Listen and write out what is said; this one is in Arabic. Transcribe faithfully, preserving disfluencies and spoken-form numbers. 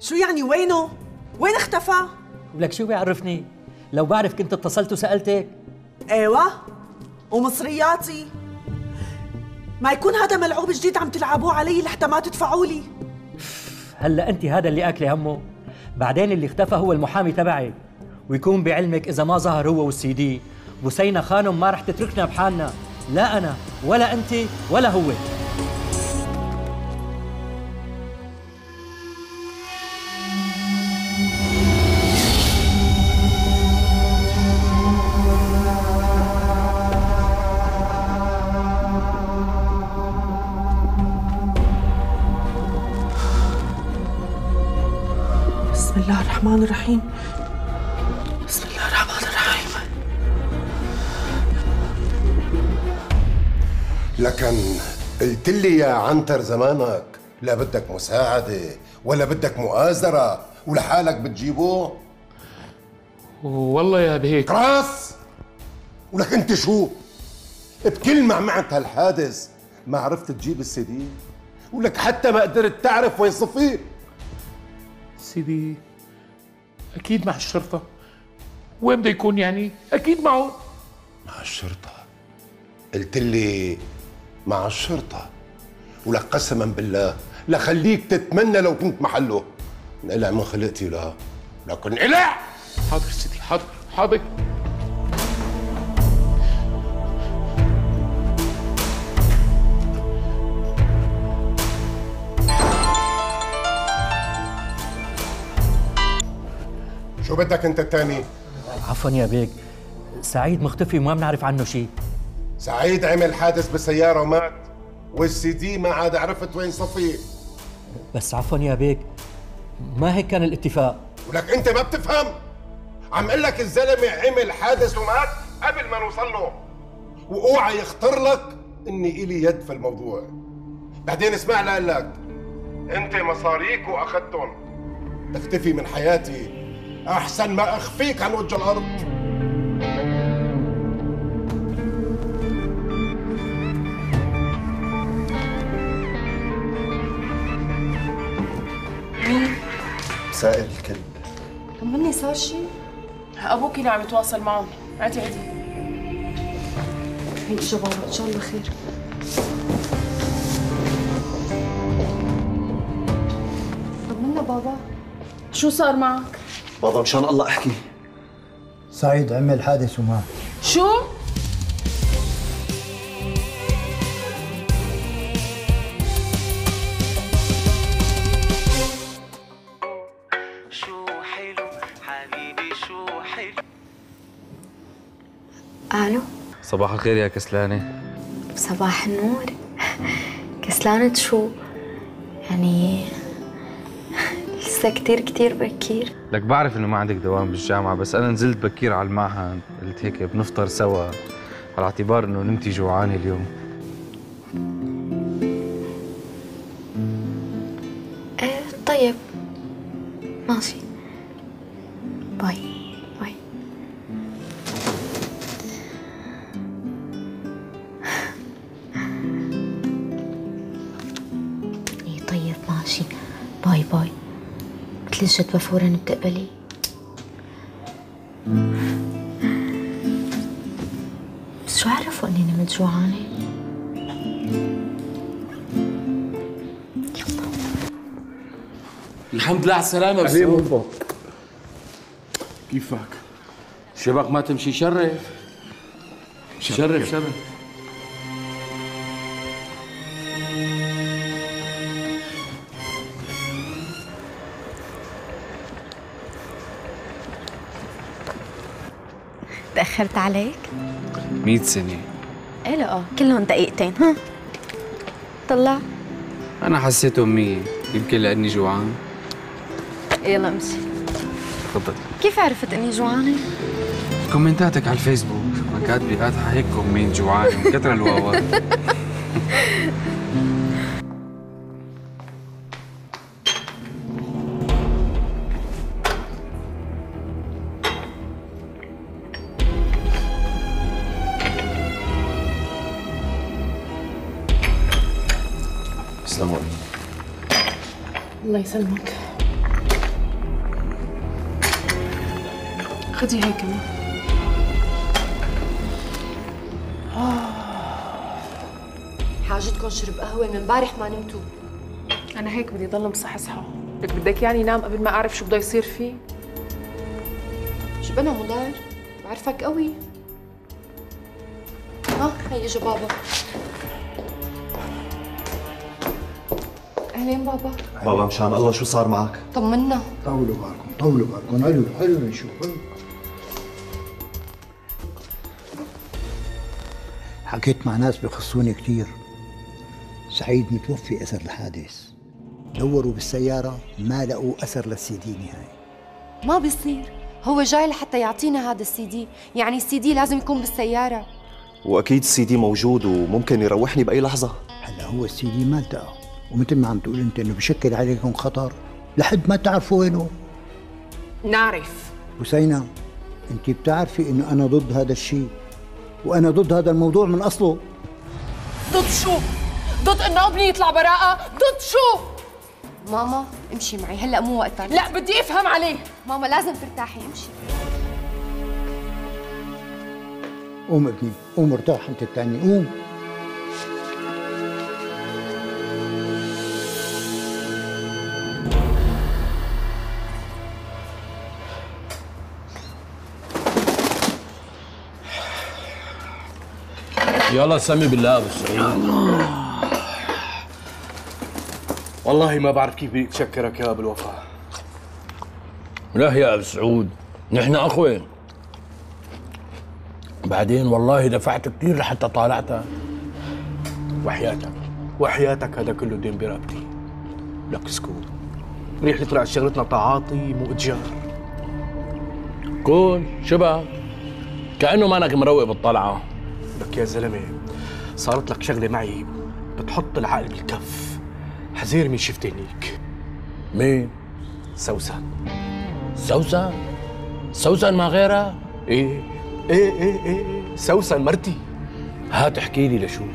شو يعني وينه؟ وين اختفى؟ ولك شو بيعرفني؟ لو بعرف كنت اتصلت وسألتك. ايوه ومصرياتي. ما يكون هذا ملعوب جديد عم تلعبوه علي لحتى ما تدفعوا لي. هلا انت هذا اللي اكله همه. بعدين اللي اختفى هو المحامي تبعك، ويكون بعلمك اذا ما ظهر هو والسي دي بوسينا خانم ما رح تتركنا بحالنا، لا انا ولا انت ولا هو. بسم الله الرحمن الرحيم. بسم الله الرحمن الرحيم. لكن قلت لي يا عنتر زمانك لا بدك مساعدة ولا بدك مؤازرة، ولحالك بتجيبوه. والله يا بهيك راس. ولك انت شو؟ بكل ما معك هالحادث ما عرفت تجيب السي دي، ولك حتى ما قدرت تعرف وين صفيه. سيدي أكيد مع الشرطة. وين بده يكون يعني؟ أكيد معه مع الشرطة. قلت لي مع الشرطة، ولك قسما بالله لخليك تتمنى لو كنت محله. انقلع من خلقتي. لا لكن انقلع. حاضر سيدي، حاضر حاضر. شو بدك انت الثاني؟ عفوا يا بيك، سعيد مختفي وما بنعرف عنه شيء. سعيد عمل حادث بالسيارة ومات، والسي دي ما عاد عرفت وين صفيه. بس عفوا يا بيك، ما هيك كان الاتفاق. ولك انت ما بتفهم؟ عم اقول لك الزلمة عمل حادث ومات قبل ما نوصل له، واوعى يخطر لك اني الي يد في الموضوع. بعدين اسمع لأقول لك، انت مصاريك واخذتهم، تختفي من حياتي أحسن ما أخفيك عن وجه الأرض. مين؟ سائل الكلب. طمني، صار شيء؟ أبوك اللي عم يتواصل معه. عادي عادي. هيك شباب إن شاء الله خير. طمنا بابا، شو صار معك؟ بابا مشان الله احكي. سعيد عمل حادث ومات. شو؟ شو حلو حبيبي، شو حلو. الو. صباح الخير يا كسلانة. صباح النور. كسلانة شو؟ يعني لسه كتير كتير بكير. لك بعرف انه ما عندك دوام بالجامعة، بس انا نزلت بكير على المعهد، قلت هيك بنفطر سوا على اعتبار انه نمتي جوعانة اليوم. ايه طيب ماشي. باي باي. ايه طيب ماشي. باي باي. مثل الجدوى فورا بتقبلي؟ بس شو عرفوا اني نمت جوعانة؟ يلا. الحمد لله على السلامة. بس كيفك؟ شبك ما تمشي. شرف شرف شرف. تأخرت عليك؟ مية سنة. ايه لا كلهم دقيقتين. ها طلع. أنا حسيتهم مية، يمكن لأني جوعان. يلا امشي. تفضلي. كيف عرفت إني جوعانة؟ كومنتاتك على الفيسبوك، ما كاتبة فاتحة هيك كومنت جوعانة من كتر الواوات. الله يسلمك. خدي هاي كمان. حاجتكم شرب قهوه من امبارح ما نمتوا. انا هيك بدي ضل مصحصحه. لك بدك يعني نام قبل ما اعرف شو بده يصير فيه؟ شبنا مدار بعرفك قوي. ها هي اجا بابا. اهلين بابا. بابا مشان الله شو صار معك؟ طمنا. طولوا بالكم طولوا بالكم. حلو حلو نشوف. حكيت مع ناس بخصوني كثير. سعيد متوفي اثر الحادث. دوروا بالسياره ما لقوا اثر للسيدي نهائي. ما بيصير، هو جاي لحتى يعطينا هذا السي دي، يعني السي دي لازم يكون بالسياره. واكيد السي دي موجود وممكن يروحني باي لحظه. هلا هو السي دي ما التقى، ومثل ما عم تقول انت انه بشكل عليكم خطر لحد ما تعرفوا وينه. نعرف. وسينا انت بتعرفي انه انا ضد هذا الشيء، وانا ضد هذا الموضوع من اصله. ضد شو؟ ضد انه ابني يطلع براءة؟ ضد شو؟ ماما امشي معي هلا مو وقتها. لا بدي افهم عليه. ماما لازم ترتاحي امشي. قوم ابني قوم ارتاح انت الثاني قوم. يلا سمي بالله ابو سعيد. والله ما بعرف كيف بدي اتشكرك يا ابو الوفاء. لا يا ابو سعود نحن اخوه. بعدين والله دفعت كثير لحتى طالعتك. وحياتك وحياتك هذا كله دين برقبتي. لك سكوت. منيح اللي طلعت شغلتنا تعاطي مو اتجار. كل شبه كانه مانك مروق بالطلعه. لك يا زلمه صارت لك شغله معي بتحط العقل بالكف. حزير مين شفت هنيك؟ مين؟ سوسن. سوسن؟ سوسن ما غيرها؟ ايه ايه ايه ايه سوسن مرتي. هات احكي لي لشوف.